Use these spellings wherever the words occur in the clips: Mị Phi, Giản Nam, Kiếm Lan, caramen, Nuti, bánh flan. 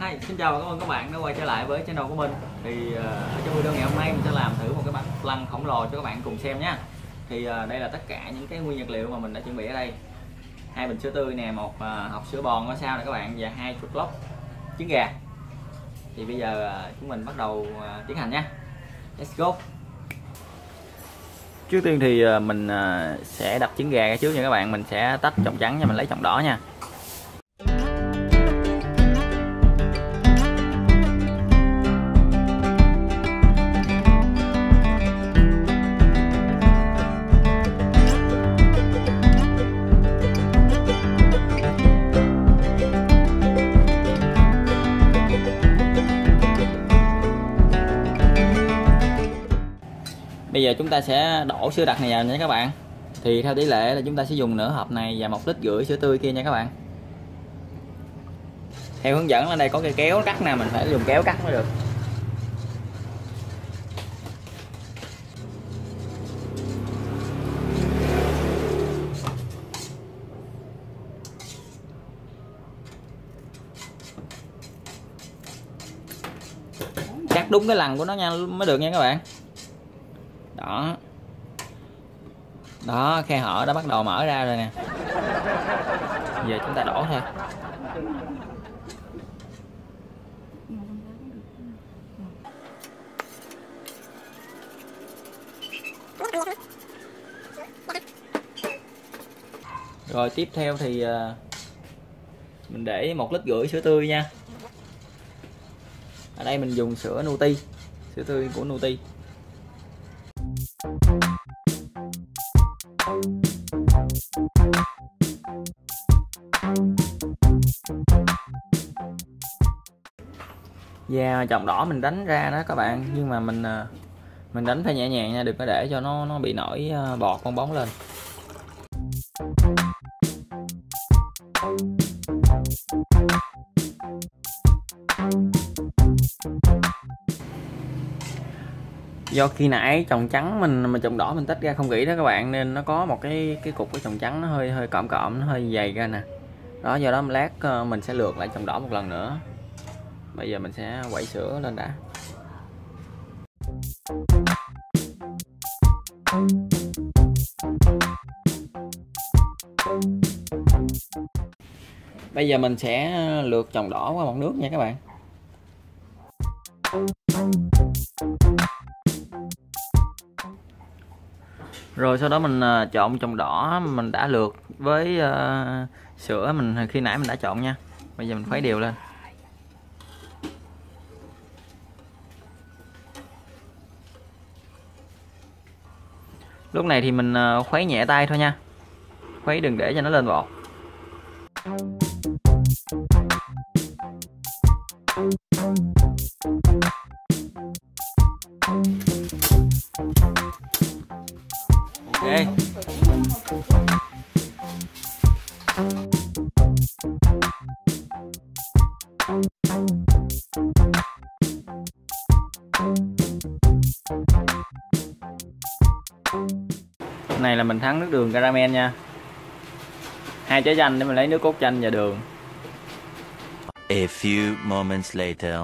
Hi, xin chào và cảm ơn các bạn đã quay trở lại với channel của mình. Thì ở trong video ngày hôm nay mình sẽ làm thử một cái bánh flan khổng lồ cho các bạn cùng xem nhé. Thì đây là tất cả những cái nguyên vật liệu mà mình đã chuẩn bị ở đây. 2 bình sữa tươi nè, 1 hộp sữa bòn ở sau này các bạn, và 2 chục lốc trứng gà. Thì bây giờ chúng mình bắt đầu tiến hành nhé. Let's go. Trước tiên thì mình sẽ đập trứng gà ra trước nha các bạn. Mình sẽ tách trọng trắng nha, mình lấy trọng đỏ nha. Bây giờ chúng ta sẽ đổ sữa đặc này vào nha các bạn. Thì theo tỷ lệ là chúng ta sẽ dùng nửa hộp này và 1,5 lít sữa tươi kia nha các bạn. Theo hướng dẫn ở đây có cái kéo cắt nè, mình phải dùng kéo cắt mới được. Cắt đúng cái lần của nó nha mới được nha các bạn. Đó. Đó, khe hở đã bắt đầu mở ra rồi nè. Giờ chúng ta đổ thôi. Rồi tiếp theo thì mình để 1,5 lít sữa tươi nha. Ở đây mình dùng sữa Nuti, sữa tươi của Nuti. Và trọng đỏ mình đánh ra đó các bạn, nhưng mà mình đánh phải nhẹ nhàng nha, đừng có để cho nó bị nổi bọt con bóng lên. Do khi nãy trồng trắng mà trồng đỏ mình tách ra không kỹ đó các bạn, nên nó có một cái cục của trồng trắng nó hơi cộm, nó hơi dày ra nè. Đó, do đó lát mình sẽ lượt lại trồng đỏ một lần nữa. Bây giờ mình sẽ quậy sữa lên đã. Bây giờ mình sẽ lượt trồng đỏ qua bọt nước nha các bạn. Rồi sau đó mình trộn trồng đỏ mình đã lượt với sữa mình khi nãy mình đã trộn nha. Bây giờ mình khuấy đều lên. Lúc này thì mình khuấy nhẹ tay thôi nha. Khuấy đừng để cho nó lên bọt. Ok. Này là mình thắng nước đường caramel nha. 2 trái chanh để mình lấy nước cốt chanh và đường. A few moments later.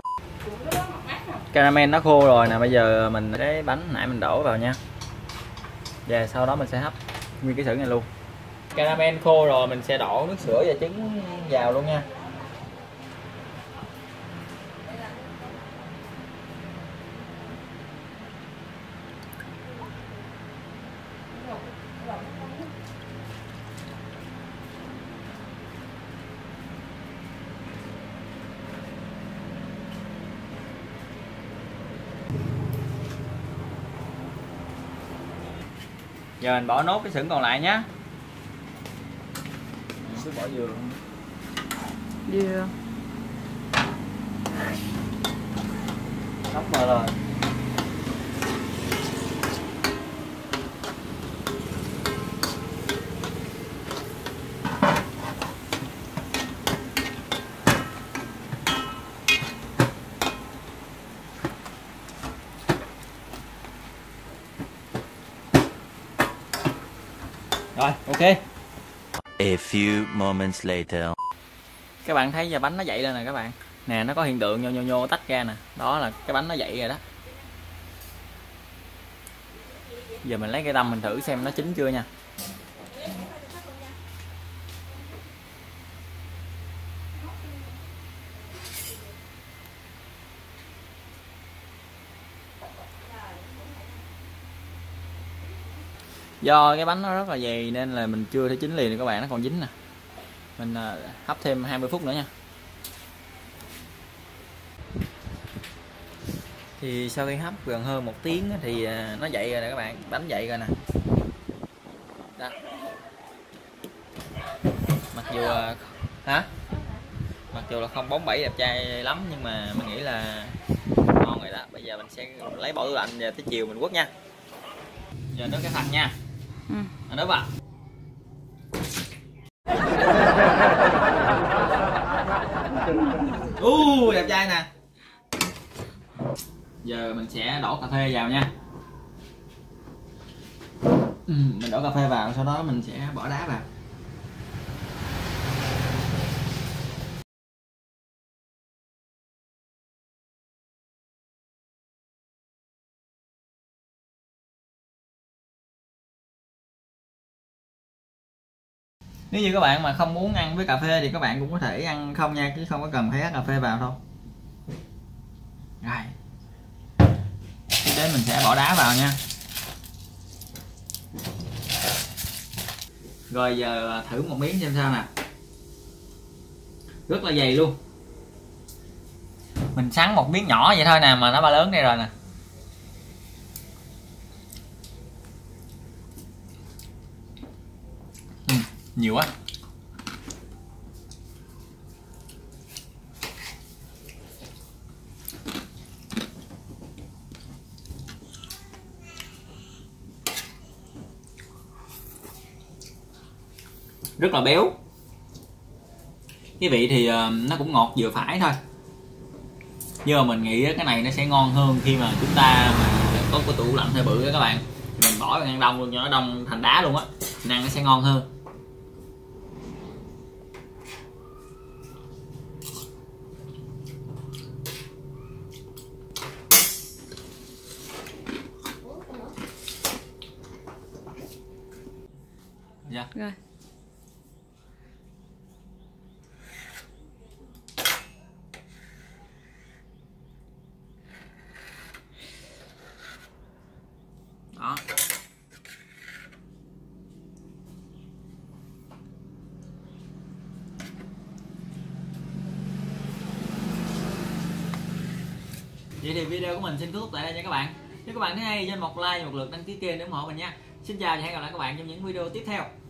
Caramel nó khô rồi nè, bây giờ mình cái bánh nãy mình đổ vào nha. Và sau đó mình sẽ hấp nguyên cái sữa này luôn. Caramel khô rồi mình sẽ đổ nước sữa và trứng vào luôn nha. Giờ mình bỏ nốt cái sửng còn lại nhé. Cứ bỏ dừa. Dừa. Nóng mờ rồi. Rồi, ok. A few moments later. Các bạn thấy giờ bánh nó dậy lên nè các bạn. nè, nó có hiện tượng nhô nhô nhô tách ra nè, đó là cái bánh nó dậy rồi đó. Giờ mình lấy cái tăm mình thử xem nó chín chưa nha. Do cái bánh nó rất là dày nên là mình chưa thấy chín liền các bạn, nó còn dính nè. Mình hấp thêm 20 phút nữa nha. Thì sau khi hấp gần hơn 1 tiếng thì nó dậy rồi nè các bạn, bánh dậy rồi nè. Đó. Mặc dù là không bóng bẩy đẹp trai lắm nhưng mà mình nghĩ là ngon rồi đó. Bây giờ mình sẽ lấy bỏ tủ lạnh và tới chiều mình quất nha. Giờ nấu cái thành nha. Nấu vào. Đẹp trai nè. Giờ mình sẽ đổ cà phê vào nha. Mình đổ cà phê vào, sau đó mình sẽ bỏ đá vào. Nếu như các bạn mà không muốn ăn với cà phê thì các bạn cũng có thể ăn không nha, chứ không có cần phải hắt cà phê vào đâu. Rồi. Tiếp đến mình sẽ bỏ đá vào nha. Rồi giờ thử một miếng xem sao nè. Rất là dày luôn. Mình sắn một miếng nhỏ vậy thôi nè mà nó ba lớn đây rồi nè. Nhiều quá. Rất là béo. Cái vị thì nó cũng ngọt vừa phải thôi. Nhưng mà mình nghĩ cái này nó sẽ ngon hơn khi mà chúng ta mà có cái tủ lạnh hơi bự đó các bạn. Mình bỏ vào ngăn đông luôn cho nó đông thành đá luôn á. Ăn nó sẽ ngon hơn. Dạ. Rồi. Đó. Vậy thì video của mình xin kết thúc tại đây nha các bạn. Nếu các bạn thấy hay, cho một like và một lượt đăng ký kênh để ủng hộ mình nha. Xin chào và hẹn gặp lại các bạn trong những video tiếp theo.